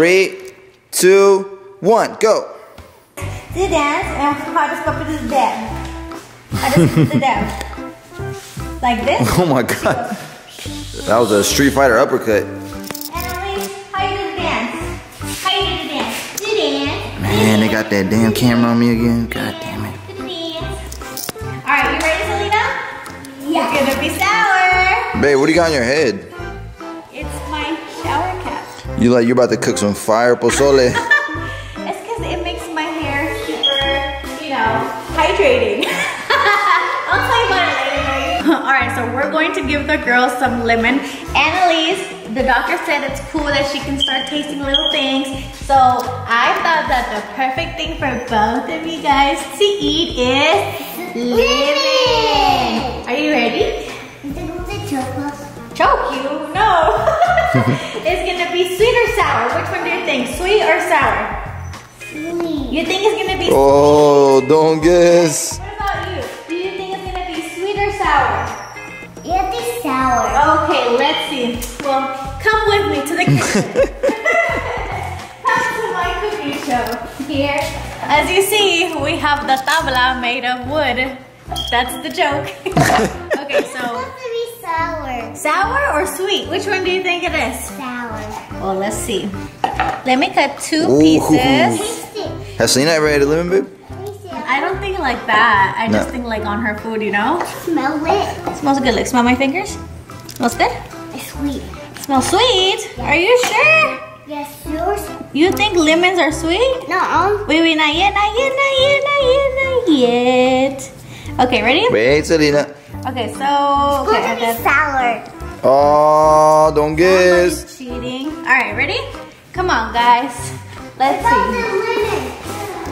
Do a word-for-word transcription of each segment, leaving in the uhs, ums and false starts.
Three, two, one, go. See dance, and the hardest puppet is dead. I just put it down. Like this. Oh my god. That was a Street Fighter uppercut. Man, they got that damn camera on me again. God damn it. Alright, you ready, Selena? Yeah. You're gonna be sour. Babe, what do you got on your head? It's my shower cap. You like, you're about to cook some fire pozole. It's because it makes my hair super, you know, hydrating. I'll tell you about it later. Alright, so we're going to give the girls some lemon. Annalise. The doctor said it's cool that she can start tasting little things. So I thought that the perfect thing for both of you guys to eat is lemon. Are you ready? Is it going to choke us? Choke you? No. It's going to be sweet or sour. Which one do you think? Sweet or sour? Sweet. You think it's going to be sweet? Oh, don't guess. What about you? Do you think it's going to be sweet or sour? It'll be sour. Okay, let's see. Well, come with me to the kitchen. Come to my cooking show. Here, as you see, we have the tabla made of wood. That's the joke. Okay, so. It's supposed to be sour. Sour or sweet? Which one do you think it is? Sour. Well, let's see. Let me cut two Ooh. pieces. Has Selena ever had a lemon, babe? I don't think like that. I no. just think like on her food, you know? Smell it. It smells good. Like, smell my fingers. Smells good? It's sweet. It smells sweet? Yes. Are you sure? Yes, yours. You think lemons are sweet? No. Um. Wait, wait, not yet, not yet, not yet, not yet, not yet. Okay, ready? Wait, Selena. Okay, so. It's okay, going to be sour. Oh, don't guess. Cheating. Alright, ready? Come on, guys. Let's see.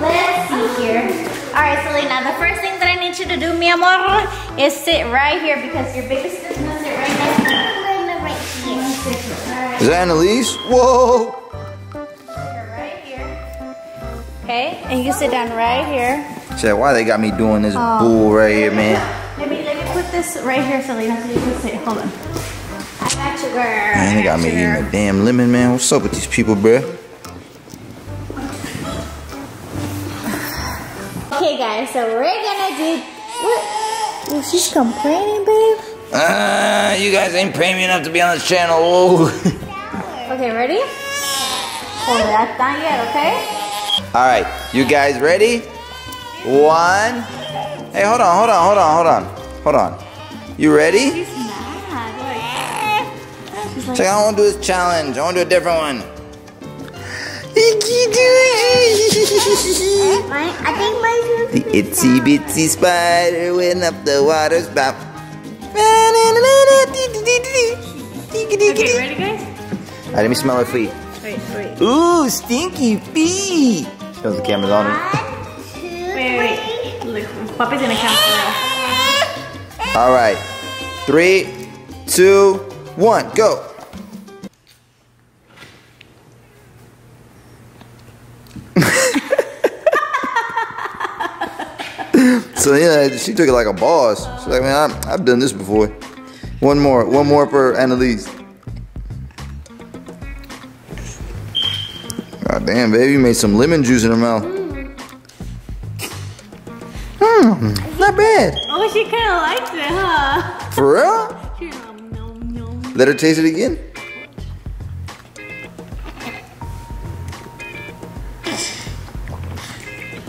Let's see here. Alright, Selena, the first thing that I need you to do, mi amor, is sit right here because your biggest sister's gonna sit right next to Selena right here. Right. Is that Annalise? Whoa! Right here. Okay, and you sit down right here. Said, why they got me doing this oh. bull right here, man? Let me, let me put this right here, Selena, so you can sit. Hold on. I got you, girl. Man, they got me eating a damn lemon, man. What's up with these people, bruh? Okay, guys, so we're gonna do what? Oh, she's complaining, babe. Ah, uh, you guys ain't paying me enough to be on this channel. Oh. Okay, ready? Hold it, that's not yet, okay? All right, you guys ready? One. Hey, hold on, hold on, hold on, hold on, hold on. You ready? She's mad. She's like, I don't want to do this challenge. I want to do a different one. The itsy bitsy spider went up the water spout. Okay, ready, guys? Alright, let me smell her feet. Wait, wait. Ooh, stinky feet. She knows the camera's on her. Wait, wait, wait. Look, Papa's gonna count for us. Alright, three, two, one, go. So yeah, she took it like a boss. She's like, man, I'm, I've done this before. One more, one more for Annalise. God damn, baby, you made some lemon juice in her mouth. Hmm, not bad. Oh, she kind of liked it, huh? For real? Let her taste it again.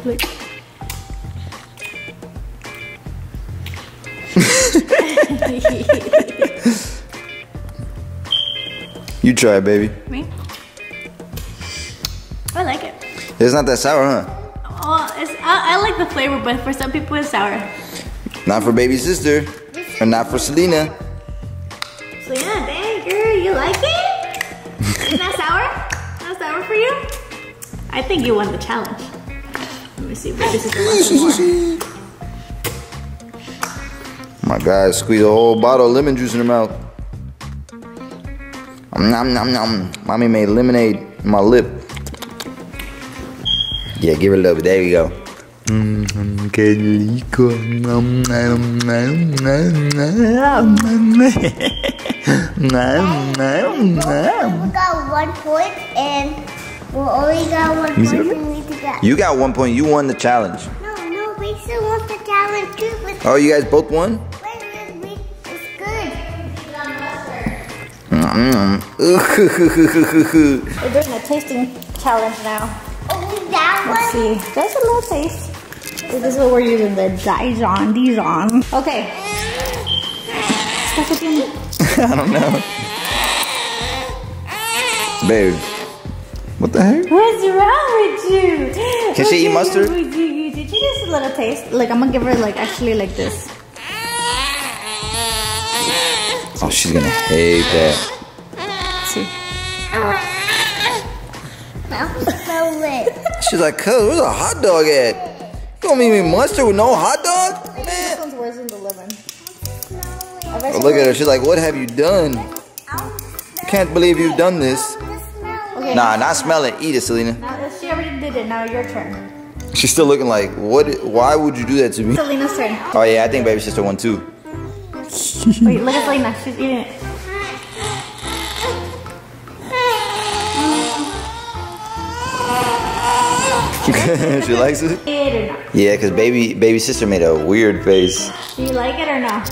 Look. You try it, baby. Me? I like it. It's not that sour, huh? Oh, it's, I, I like the flavor, but for some people it's sour. Not for baby sister. And not for Selena. Selena, dang girl, you like it? It's not sour? Not sour for you? I think you won the challenge. Let me see if this is the my God, squeeze a whole bottle of lemon juice in her mouth. Nom, nom, nom. Mommy made lemonade in my lip. Yeah, give it a little bit. There we go. We got one point and Well, only got one point and we did that. You got one point. You won the challenge. No, no, we still won the challenge too. But oh, you guys both won? It's good. Mm-hmm. We're doing a tasting challenge now. Oh, that Let's one? Let's see. There's a little taste. This is what we're using, the Dijon, Dijon. Okay. Stuff with your meat. I don't know. Babe. What the heck? What's wrong with you? Can what she eat mustard? You, you, you, did you just a little taste? Like, I'm gonna give her, like, actually, like this. Oh, she's gonna hate that. Let's see. That she's like, cuz, where's a hot dog at? You don't even mustard with no hot dog? Man. This one's worse than the lemon. Oh, look at her. She's like, what have you done? Can't believe you've done this. Okay. Nah, not smell it. Eat it, Selena. Now, she already did it. Now your turn. She's still looking like, what? Why would you do that to me? Selena's turn. Oh, yeah. I think baby sister won, too. Wait, look at Selena. She's eating it. She likes it? It or not? Yeah, because baby baby sister made a weird face. Do you like it or no?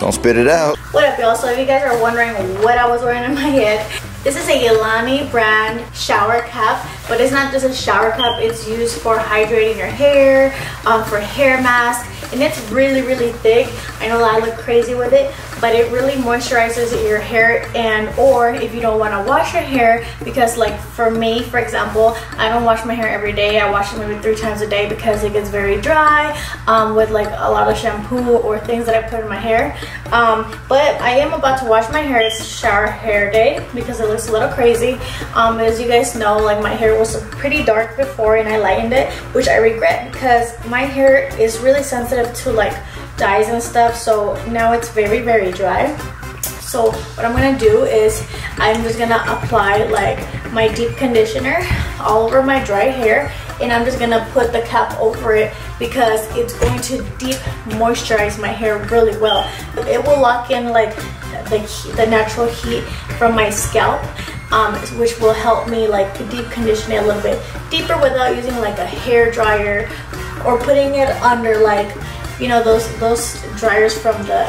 Don't spit it out. What up, y'all? So if you guys are wondering what I was wearing in my head, this is a Yelani brand shower cup, but it's not just a shower cup. It's used for hydrating your hair, um, for hair mask, and it's really, really thick. I know that I look crazy with it, but it really moisturizes your hair, and or if you don't want to wash your hair, because like for me, for example, I don't wash my hair every day. I wash it maybe three times a day because it gets very dry um, with like a lot of shampoo or things that I put in my hair. Um, but I am about to wash my hair. It's shower hair day because it looks a little crazy. Um, as you guys know, like my hair was pretty dark before and I lightened it, which I regret because my hair is really sensitive to like dyes and stuff, so now it's very very dry. So what I'm gonna do is I'm just gonna apply like my deep conditioner all over my dry hair, and I'm just gonna put the cap over it because it's going to deep moisturize my hair really well. It will lock in like the, heat, the natural heat from my scalp, um, which will help me like deep condition it a little bit deeper without using like a hair dryer or putting it under like, you know, those those dryers from the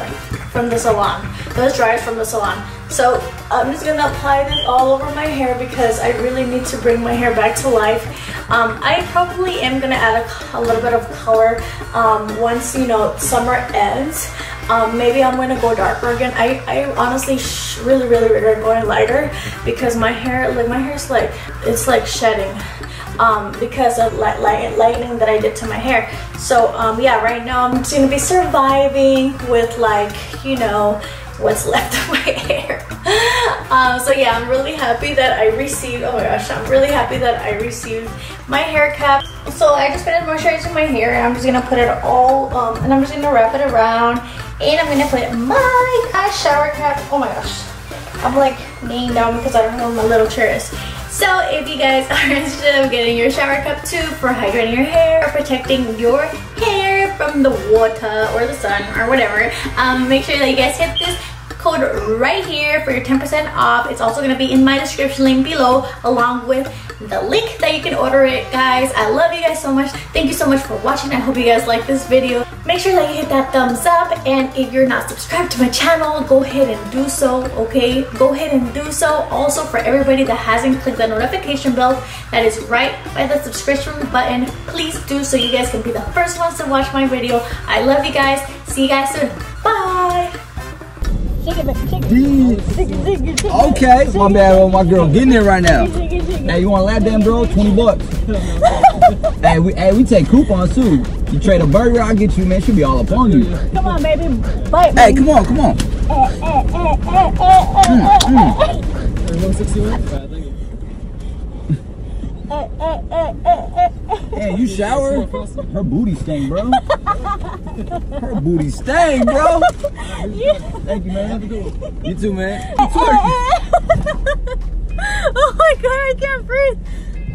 from the salon. Those dryers from the salon. So I'm just gonna apply this all over my hair because I really need to bring my hair back to life. Um, I probably am gonna add a, a little bit of color um, once, you know, summer ends. Um, maybe I'm gonna go darker again. I, I honestly sh really really regret going lighter because my hair like my hair's like it's like shedding. Um, because of light, light, lightning that I did to my hair. So um, yeah, right now I'm just gonna be surviving with like, you know, what's left of my hair. um, so yeah, I'm really happy that I received, oh my gosh, I'm really happy that I received my haircut. So I just finished moisturizing my hair and I'm just gonna put it all, um, and I'm just gonna wrap it around and I'm gonna put my gosh, shower cap, oh my gosh. I'm like laying down because I don't know where my little chair is. So if you guys are interested in getting your shower cup too for hydrating your hair or protecting your hair from the water or the sun or whatever, um, make sure that you guys hit this code right here for your ten percent off. It's also going to be in my description link below along with the link that you can order it, guys. I love you guys so much. Thank you so much for watching. I hope you guys like this video. Make sure that you hit that thumbs up, and if you're not subscribed to my channel, go ahead and do so, okay? Go ahead and do so. Also, for everybody that hasn't clicked the notification bell that is right by the subscription button, please do so you guys can be the first ones to watch my video. I love you guys. See you guys soon. Bye! Shake it, shake it, shake it, shake it, shake it. Okay, my bad, well, my girl getting it right now. Hey, you want a lap dance, bro? twenty bucks. Hey, we hey, we take coupons too. You trade a burger, I'll get you, man. She'll be all up on you. Come on, baby. Bite me. Hey, come on, come on. Hey, you shower? Her booty sting, bro. Her booty sting, bro. Yeah. Thank you, man. Have a good one. You too, man. Oh my god, I can't breathe.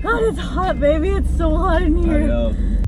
God, it's hot, baby. It's so hot in here. I know.